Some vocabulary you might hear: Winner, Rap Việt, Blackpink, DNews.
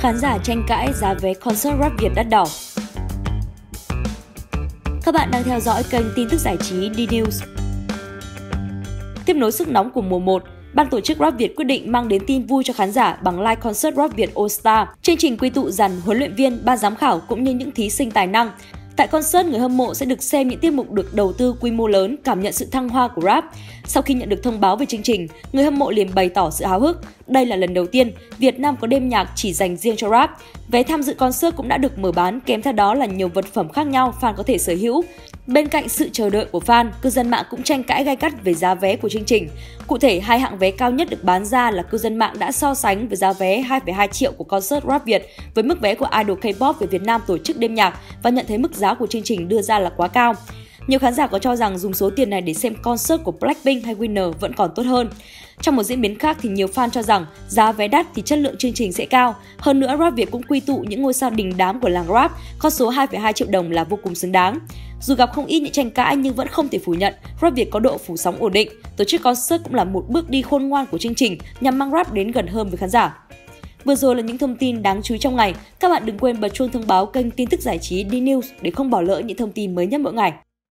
khán giả tranh cãi giá vé concert Rap Việt đắt đỏ. Các bạn đang theo dõi kênh tin tức giải trí DNews. Tiếp nối sức nóng của mùa 1, ban tổ chức Rap Việt quyết định mang đến tin vui cho khán giả bằng live concert Rap Việt All Star. Chương trình quy tụ dàn huấn luyện viên, ban giám khảo cũng như những thí sinh tài năng. Tại concert, người hâm mộ sẽ được xem những tiết mục được đầu tư quy mô lớn, cảm nhận sự thăng hoa của rap. Sau khi nhận được thông báo về chương trình, người hâm mộ liền bày tỏ sự háo hức. Đây là lần đầu tiên Việt Nam có đêm nhạc chỉ dành riêng cho rap. Vé tham dự concert cũng đã được mở bán, kèm theo đó là nhiều vật phẩm khác nhau fan có thể sở hữu. Bên cạnh sự chờ đợi của fan, cư dân mạng cũng tranh cãi gay gắt về giá vé của chương trình. Cụ thể, hai hạng vé cao nhất được bán ra là cư dân mạng đã so sánh với giá vé 2,2 triệu của concert Rap Việt với mức vé của idol K-pop về Việt Nam tổ chức đêm nhạc và nhận thấy mức giá của chương trình đưa ra là quá cao. Nhiều khán giả có cho rằng dùng số tiền này để xem concert của Blackpink hay Winner vẫn còn tốt hơn. Trong một diễn biến khác thì nhiều fan cho rằng giá vé đắt thì chất lượng chương trình sẽ cao. Hơn nữa, Rap Việt cũng quy tụ những ngôi sao đình đám của làng rap, con số 2,2 triệu đồng là vô cùng xứng đáng. Dù gặp không ít những tranh cãi nhưng vẫn không thể phủ nhận Rap Việt có độ phủ sóng ổn định. Tổ chức concert cũng là một bước đi khôn ngoan của chương trình nhằm mang rap đến gần hơn với khán giả. Vừa rồi là những thông tin đáng chú ý trong ngày. Các bạn đừng quên bật chuông thông báo kênh tin tức giải trí DNews để không bỏ lỡ những thông tin mới nhất mỗi ngày.